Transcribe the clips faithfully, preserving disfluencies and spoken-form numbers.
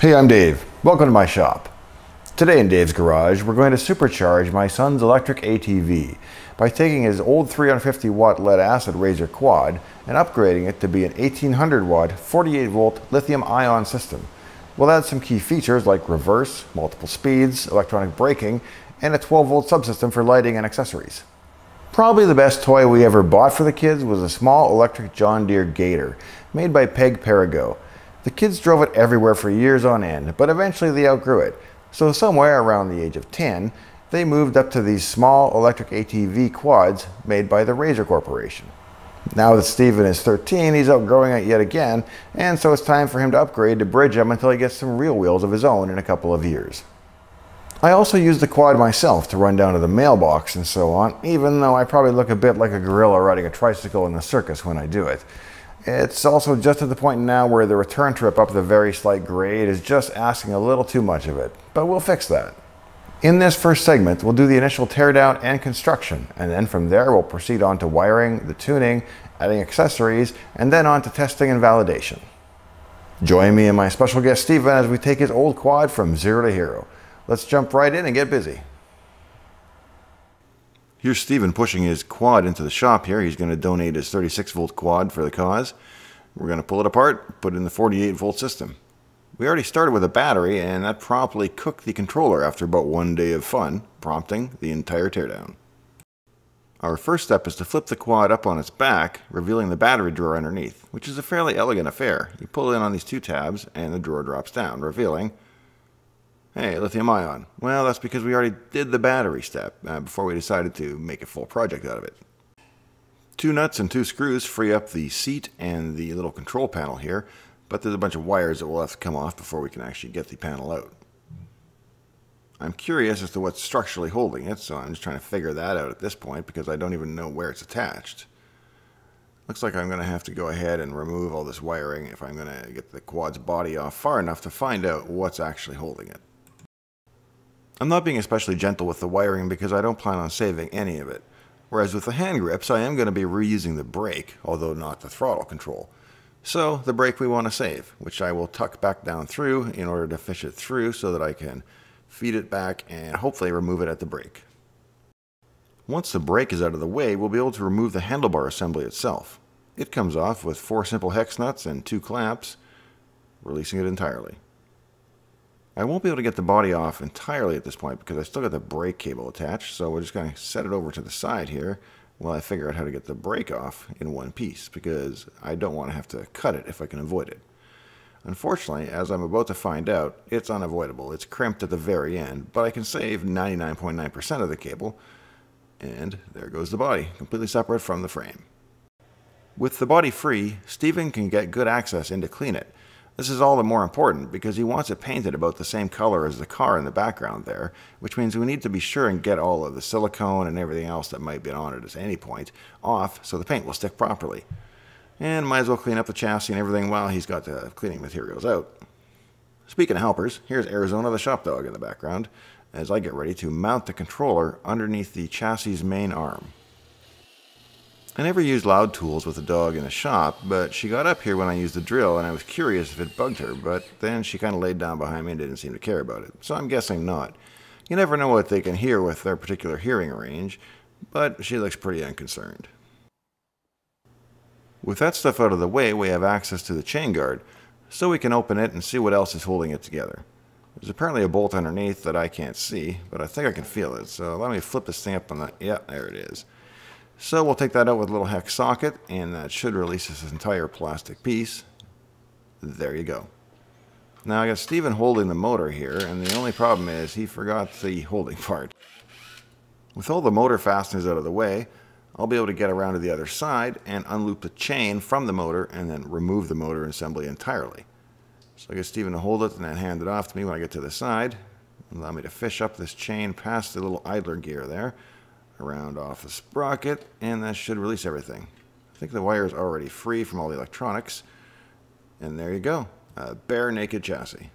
Hey, I'm Dave. Welcome to my shop. Today in Dave's Garage, we're going to supercharge my son's electric A T V by taking his old three hundred fifty watt lead-acid Razor quad and upgrading it to be an eighteen hundred watt forty-eight volt lithium-ion system. We'll add some key features like reverse, multiple speeds, electronic braking, and a twelve volt subsystem for lighting and accessories. Probably the best toy we ever bought for the kids was a small electric John Deere Gator made by Peg Perego. The kids drove it everywhere for years on end, but eventually they outgrew it. So somewhere around the age of ten, they moved up to these small electric A T V quads made by the Razor Corporation. Now that Steven is thirteen, he's outgrowing it yet again, and so it's time for him to upgrade to bridge him until he gets some real wheels of his own in a couple of years. I also use the quad myself to run down to the mailbox and so on, even though I probably look a bit like a gorilla riding a tricycle in the circus when I do it. It's also just at the point now where the return trip up the very slight grade is just asking a little too much of it, but we'll fix that. In this first segment, we'll do the initial teardown and construction, and then from there we'll proceed on to wiring, the tuning, adding accessories, and then on to testing and validation. Join me and my special guest Steven as we take his old quad from zero to hero. Let's jump right in and get busy. Here's Steven pushing his quad into the shop here. He's going to donate his thirty-six volt quad for the cause. We're going to pull it apart, put it in the forty-eight volt system. We already started with a battery, and that promptly cooked the controller after about one day of fun, prompting the entire teardown. Our first step is to flip the quad up on its back, revealing the battery drawer underneath, which is a fairly elegant affair. You pull in on these two tabs, and the drawer drops down, revealing, hey, lithium-ion. Well, that's because we already did the battery step uh, before we decided to make a full project out of it. Two nuts and two screws free up the seat and the little control panel here, but there's a bunch of wires that will have to come off before we can actually get the panel out. I'm curious as to what's structurally holding it, so I'm just trying to figure that out at this point because I don't even know where it's attached. Looks like I'm going to have to go ahead and remove all this wiring if I'm going to get the quad's body off far enough to find out what's actually holding it. I'm not being especially gentle with the wiring because I don't plan on saving any of it. Whereas with the hand grips, I am going to be reusing the brake, although not the throttle control. So the brake we want to save, which I will tuck back down through in order to fish it through so that I can feed it back and hopefully remove it at the brake. Once the brake is out of the way, we'll be able to remove the handlebar assembly itself. It comes off with four simple hex nuts and two clamps, releasing it entirely. I won't be able to get the body off entirely at this point because I still got the brake cable attached, so we're just going to set it over to the side here while I figure out how to get the brake off in one piece because I don't want to have to cut it if I can avoid it. Unfortunately, as I'm about to find out, it's unavoidable. It's crimped at the very end, but I can save ninety-nine point nine percent of the cable, and there goes the body, completely separate from the frame. With the body free, Steven can get good access into clean it. This is all the more important because he wants it painted about the same color as the car in the background there, which means we need to be sure and get all of the silicone and everything else that might be on it at any point off so the paint will stick properly. And might as well clean up the chassis and everything while he's got the cleaning materials out. Speaking of helpers, here's Arizona the shop dog in the background as I get ready to mount the controller underneath the chassis main arm. I never used loud tools with the dog in the shop, but she got up here when I used the drill and I was curious if it bugged her, but then she kind of laid down behind me and didn't seem to care about it, so I'm guessing not. You never know what they can hear with their particular hearing range, but she looks pretty unconcerned. With that stuff out of the way, we have access to the chain guard, so we can open it and see what else is holding it together. There's apparently a bolt underneath that I can't see, but I think I can feel it, so let me flip this thing up on the... yep, there it is. So we'll take that out with a little hex socket, and that should release this entire plastic piece. There you go. Now I got Steven holding the motor here, and the only problem is he forgot the holding part. With all the motor fasteners out of the way, I'll be able to get around to the other side and unloop the chain from the motor and then remove the motor assembly entirely. So I get Steven to hold it and then hand it off to me when I get to the side. Allow me to fish up this chain past the little idler gear there, around off the sprocket, and that should release everything. I think the wire is already free from all the electronics, and there you go, a bare naked chassis.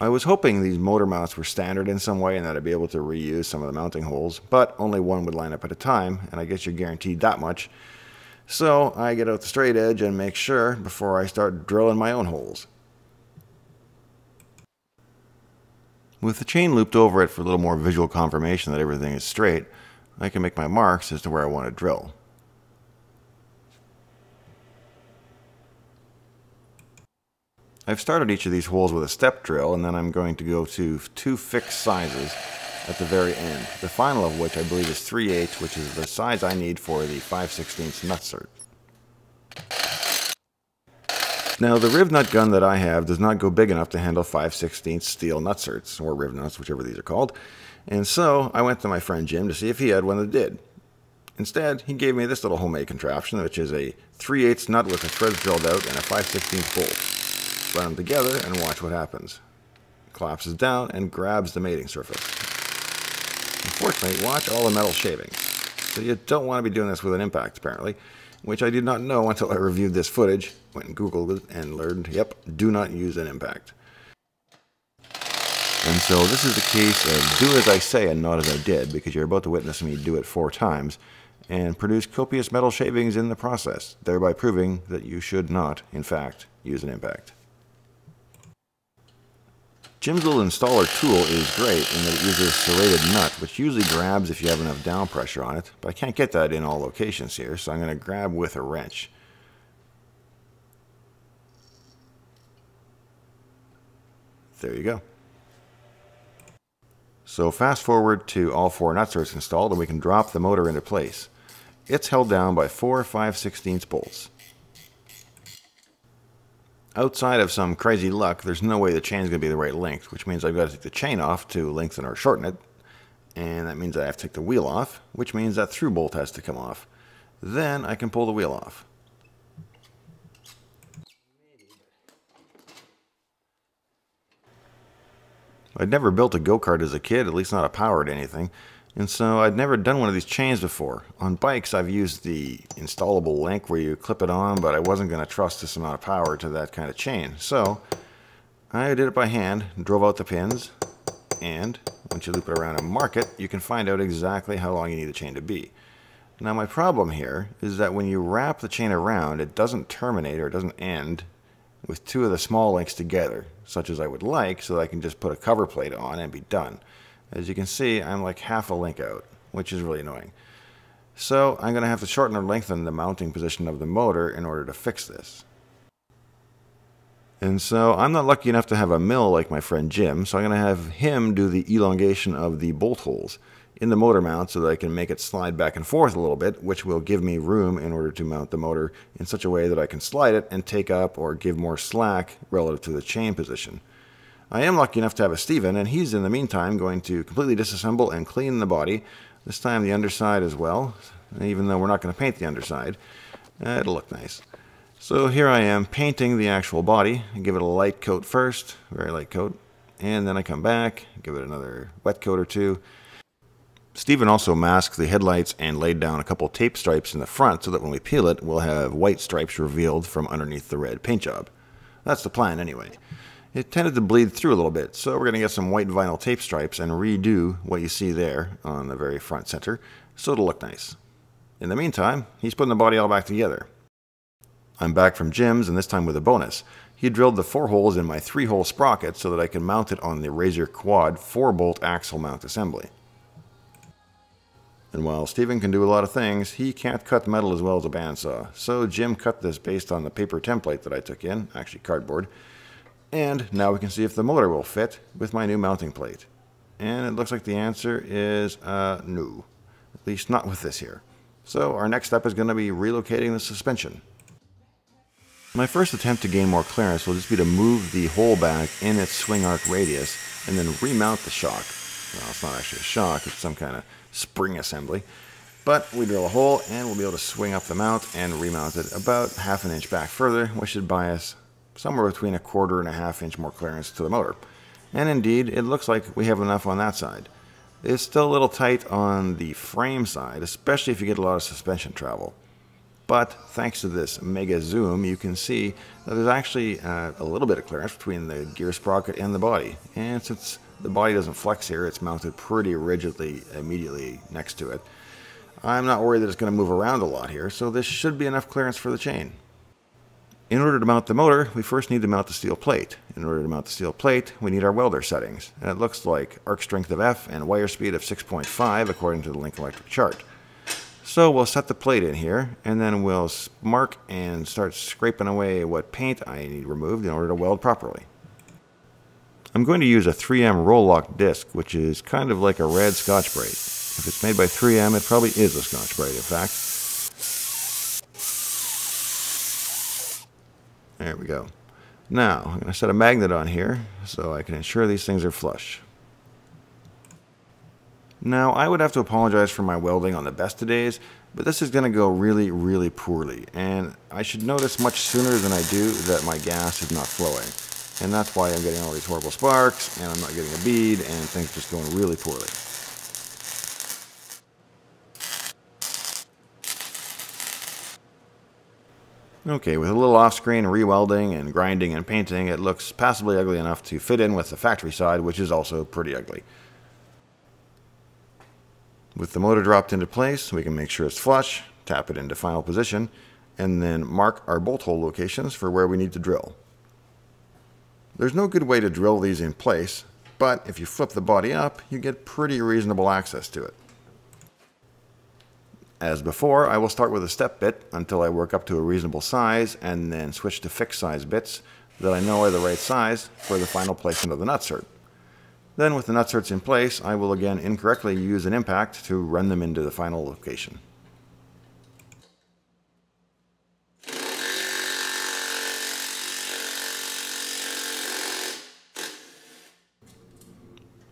I was hoping these motor mounts were standard in some way and that I'd be able to reuse some of the mounting holes, but only one would line up at a time, and I guess you're guaranteed that much. So I get out the straight edge and make sure before I start drilling my own holes. With the chain looped over it for a little more visual confirmation that everything is straight, I can make my marks as to where I want to drill. I've started each of these holes with a step drill, and then I'm going to go to two fixed sizes at the very end, the final of which I believe is three eighths, which is the size I need for the five sixteenths nutsert. Now, the riv nut gun that I have does not go big enough to handle five sixteenths steel nutserts, or riv nuts, whichever these are called, and so I went to my friend Jim to see if he had one that did. Instead, he gave me this little homemade contraption, which is a three eighths nut with the threads drilled out and a five sixteenths bolt. Run them together and watch what happens. It collapses down and grabs the mating surface. Unfortunately, watch all the metal shavings. So you don't want to be doing this with an impact, apparently, which I did not know until I reviewed this footage, went and Googled it, and learned, yep, do not use an impact. And so this is the case of do as I say and not as I did, because you're about to witness me do it four times, and produce copious metal shavings in the process, thereby proving that you should not, in fact, use an impact. Jim's little installer tool is great in that it uses a serrated nut, which usually grabs if you have enough down pressure on it, but I can't get that in all locations here, so I'm going to grab with a wrench. There you go. So fast forward to all four nutserts installed, and we can drop the motor into place. It's held down by four five sixteenths bolts. Outside of some crazy luck, there's no way the chain's going to be the right length, which means I've got to take the chain off to lengthen or shorten it, and that means I have to take the wheel off, which means that through bolt has to come off. Then I can pull the wheel off. I'd never built a go-kart as a kid, at least not a powered anything, and so I'd never done one of these chains before. On bikes, I've used the installable link where you clip it on, but I wasn't going to trust this amount of power to that kind of chain. So I did it by hand, drove out the pins, and once you loop it around and mark it, you can find out exactly how long you need the chain to be. Now my problem here is that when you wrap the chain around, it doesn't terminate or it doesn't end with two of the small links together, such as I would like, so that I can just put a cover plate on and be done. As you can see, I'm like half a link out, which is really annoying. So I'm going to have to shorten or lengthen the mounting position of the motor in order to fix this. And so I'm not lucky enough to have a mill like my friend Jim, so I'm going to have him do the elongation of the bolt holes in the motor mount so that I can make it slide back and forth a little bit, which will give me room in order to mount the motor in such a way that I can slide it and take up or give more slack relative to the chain position. I am lucky enough to have a Steven, and he's in the meantime going to completely disassemble and clean the body, this time the underside as well, even though we're not going to paint the underside. Uh, it'll look nice. So here I am painting the actual body. I give it a light coat first, very light coat, and then I come back, give it another wet coat or two. Steven also masked the headlights and laid down a couple tape stripes in the front so that when we peel it, we'll have white stripes revealed from underneath the red paint job. That's the plan anyway. It tended to bleed through a little bit, so we're going to get some white vinyl tape stripes and redo what you see there on the very front center, so it'll look nice. In the meantime, he's putting the body all back together. I'm back from Jim's, and this time with a bonus. He drilled the four holes in my three-hole sprocket so that I can mount it on the Razor Quad four-bolt axle mount assembly. And while Steven can do a lot of things, he can't cut metal as well as a bandsaw, so Jim cut this based on the paper template that I took in, actually cardboard. And now we can see if the motor will fit with my new mounting plate. And it looks like the answer is uh, no, at least not with this here. So our next step is going to be relocating the suspension. My first attempt to gain more clearance will just be to move the hole back in its swing arc radius and then remount the shock. Well, it's not actually a shock, it's some kind of spring assembly. But we drill a hole and we'll be able to swing up the mount and remount it about half an inch back further, which should buy us somewhere between a quarter and a half inch more clearance to the motor. And indeed, it looks like we have enough on that side. It's still a little tight on the frame side, especially if you get a lot of suspension travel. But thanks to this mega zoom, you can see that there's actually uh, a little bit of clearance between the gear sprocket and the body. And since the body doesn't flex here, it's mounted pretty rigidly immediately next to it. I'm not worried that it's going to move around a lot here, so this should be enough clearance for the chain. In order to mount the motor, we first need to mount the steel plate. In order to mount the steel plate, we need our welder settings, and it looks like arc strength of F and wire speed of six point five according to the Lincoln Electric chart. So we'll set the plate in here, and then we'll mark and start scraping away what paint I need removed in order to weld properly. I'm going to use a three M roll lock disc, which is kind of like a red Scotch-Brite. If it's made by three M, it probably is a Scotch-Brite, in fact. There we go. Now, I'm going to set a magnet on here so I can ensure these things are flush. Now, I would have to apologize for my welding on the best of days, but this is going to go really, really poorly. And I should notice much sooner than I do that my gas is not flowing. And that's why I'm getting all these horrible sparks, and I'm not getting a bead, and things just going really poorly. Okay, with a little off-screen re-welding and grinding and painting, it looks passably ugly enough to fit in with the factory side, which is also pretty ugly. With the motor dropped into place, we can make sure it's flush, tap it into final position, and then mark our bolt hole locations for where we need to drill. There's no good way to drill these in place, but if you flip the body up, you get pretty reasonable access to it. As before, I will start with a step bit until I work up to a reasonable size and then switch to fixed size bits that I know are the right size for the final placement of the nutsert. Then with the nutserts in place, I will again incorrectly use an impact to run them into the final location.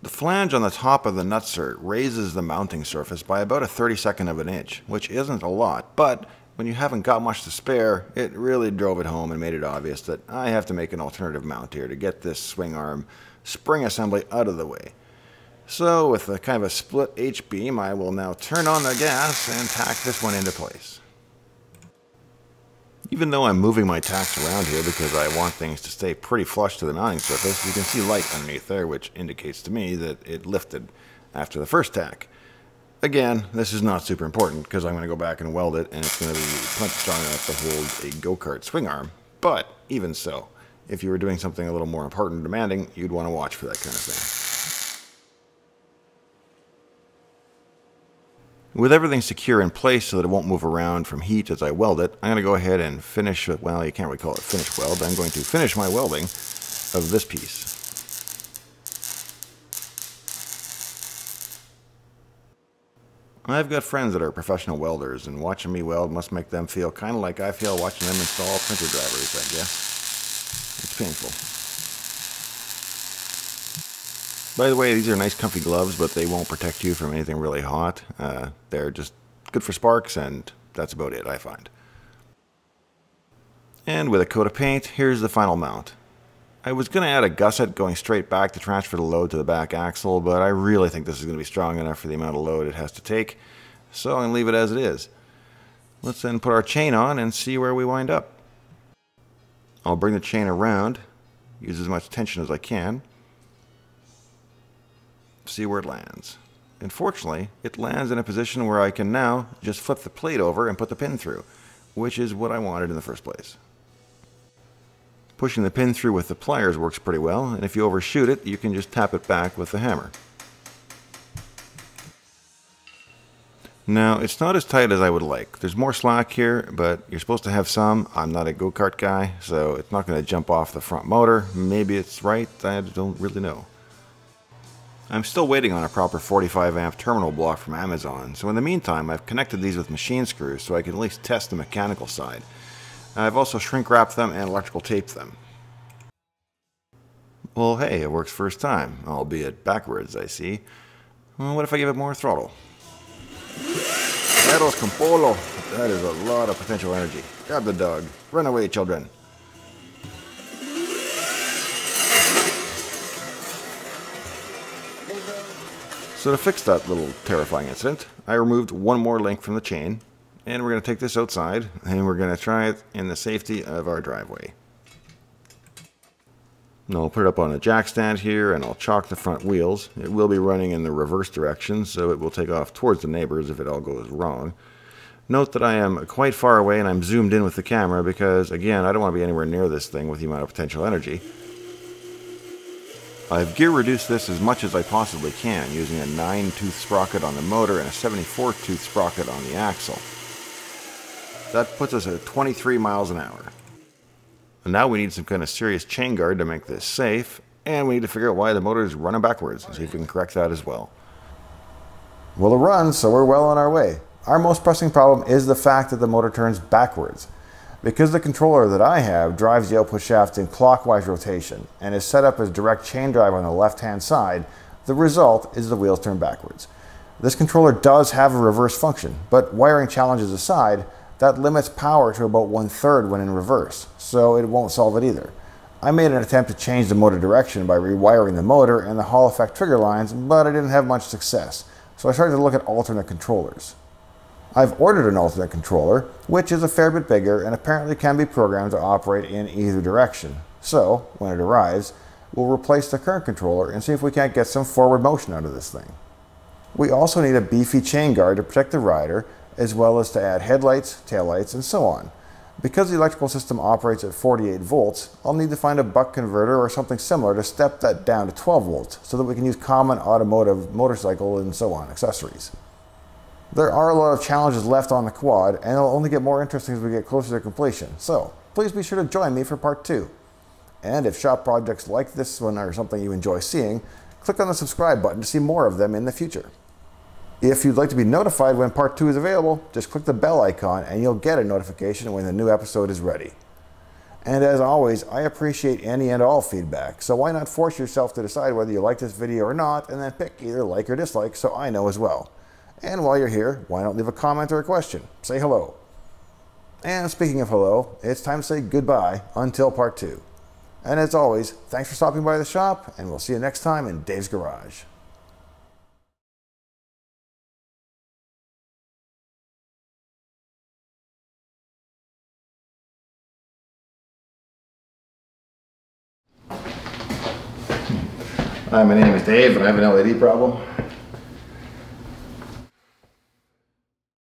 The flange on the top of the nutsert raises the mounting surface by about a thirty-second of an inch, which isn't a lot, but when you haven't got much to spare, it really drove it home and made it obvious that I have to make an alternative mount here to get this swing arm spring assembly out of the way. So with a kind of a split H-beam, I will now turn on the gas and tack this one into place. Even though I'm moving my tacks around here because I want things to stay pretty flush to the mounting surface, you can see light underneath there, which indicates to me that it lifted after the first tack. Again, this is not super important because I'm going to go back and weld it, and it's going to be plenty strong enough to hold a go-kart swing arm. But even so, if you were doing something a little more important and demanding, you'd want to watch for that kind of thing. With everything secure in place so that it won't move around from heat as I weld it, I'm going to go ahead and finish, well, you can't really call it finish weld, I'm going to finish my welding of this piece. I've got friends that are professional welders, and watching me weld must make them feel kind of like I feel watching them install printer drivers, I guess. It's painful. By the way, these are nice comfy gloves, but they won't protect you from anything really hot. Uh, they're just good for sparks, and that's about it, I find. And with a coat of paint, here's the final mount. I was going to add a gusset going straight back to transfer the load to the back axle, but I really think this is going to be strong enough for the amount of load it has to take, so I'm going to leave it as it is. Let's then put our chain on and see where we wind up. I'll bring the chain around, use as much tension as I can, see where it lands. And fortunately, it lands in a position where I can now just flip the plate over and put the pin through, which is what I wanted in the first place. Pushing the pin through with the pliers works pretty well, and if you overshoot it, you can just tap it back with the hammer. Now, it's not as tight as I would like. There's more slack here, but you're supposed to have some. I'm not a go-kart guy, so it's not going to jump off the front motor. Maybe it's right, I don't really know. I'm still waiting on a proper forty-five amp terminal block from Amazon, so in the meantime I've connected these with machine screws so I can at least test the mechanical side. I've also shrink wrapped them and electrical taped them. Well hey, it works first time, albeit backwards I see. Well, what if I give it more throttle? Eros con polo. That is a lot of potential energy. Grab the dog. Run away, children. So to fix that little terrifying incident, I removed one more link from the chain, and we're going to take this outside, and we're going to try it in the safety of our driveway. Now I'll put it up on a jack stand here, and I'll chalk the front wheels. It will be running in the reverse direction, so it will take off towards the neighbors if it all goes wrong. Note that I am quite far away and I'm zoomed in with the camera because, again, I don't want to be anywhere near this thing with the amount of potential energy. I've gear reduced this as much as I possibly can, using a nine tooth sprocket on the motor and a seventy-four tooth sprocket on the axle. That puts us at twenty-three miles an hour. And now we need some kind of serious chain guard to make this safe, and we need to figure out why the motor is running backwards and see if we can correct that as well. Well, it runs, so we're well on our way. Our most pressing problem is the fact that the motor turns backwards. Because the controller that I have drives the output shaft in clockwise rotation and is set up as direct chain drive on the left-hand side, the result is the wheels turn backwards. This controller does have a reverse function, but wiring challenges aside, that limits power to about one-third when in reverse, so it won't solve it either. I made an attempt to change the motor direction by rewiring the motor and the Hall effect trigger lines, but I didn't have much success, so I started to look at alternate controllers. I've ordered an alternate controller, which is a fair bit bigger and apparently can be programmed to operate in either direction. So, when it arrives, we'll replace the current controller and see if we can't get some forward motion out of this thing. We also need a beefy chain guard to protect the rider, as well as to add headlights, taillights, and so on. Because the electrical system operates at forty-eight volts, I'll need to find a buck converter or something similar to step that down to twelve volts so that we can use common automotive, motorcycle, and so on accessories. There are a lot of challenges left on the quad, and it'll only get more interesting as we get closer to completion, so please be sure to join me for part two. And if shop projects like this one are something you enjoy seeing, click on the subscribe button to see more of them in the future. If you'd like to be notified when part two is available, just click the bell icon and you'll get a notification when the new episode is ready. And as always, I appreciate any and all feedback, so why not force yourself to decide whether you like this video or not, and then pick either like or dislike so I know as well. And while you're here, why not leave a comment or a question? Say hello. And speaking of hello, it's time to say goodbye until part two. And as always, thanks for stopping by the shop, and we'll see you next time in Dave's Garage. Hi, my name is Dave, and I have an L E D problem.